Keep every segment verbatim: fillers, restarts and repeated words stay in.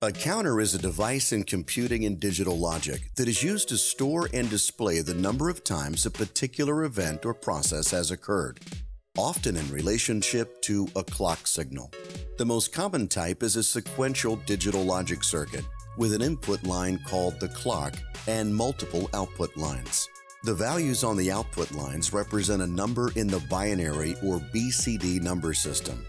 A counter is a device in computing and digital logic that is used to store and display the number of times a particular event or process has occurred, often in relationship to a clock signal. The most common type is a sequential digital logic circuit with an input line called the clock and multiple output lines. The values on the output lines represent a number in the binary or B C D number system.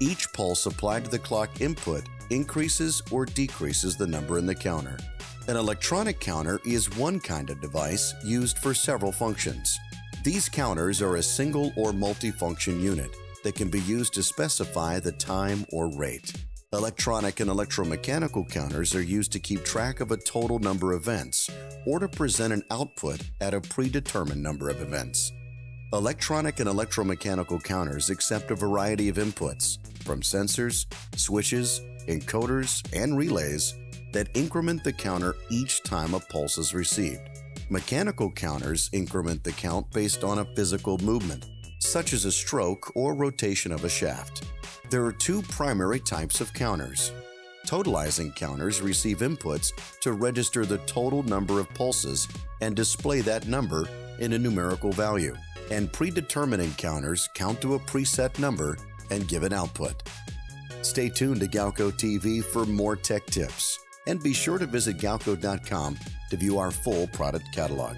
Each pulse applied to the clock input increases or decreases the number in the counter. An electronic counter is one kind of device used for several functions. These counters are a single or multifunction unit that can be used to specify the time or rate. Electronic and electromechanical counters are used to keep track of a total number of events or to present an output at a predetermined number of events. Electronic and electromechanical counters accept a variety of inputs, from sensors, switches, encoders, and relays that increment the counter each time a pulse is received. Mechanical counters increment the count based on a physical movement, such as a stroke or rotation of a shaft. There are two primary types of counters. Totalizing counters receive inputs to register the total number of pulses and display that number in a numerical value. And predetermining counters count to a preset number and give an output. Stay tuned to Galco T V for more tech tips, and be sure to visit Galco dot com to view our full product catalog.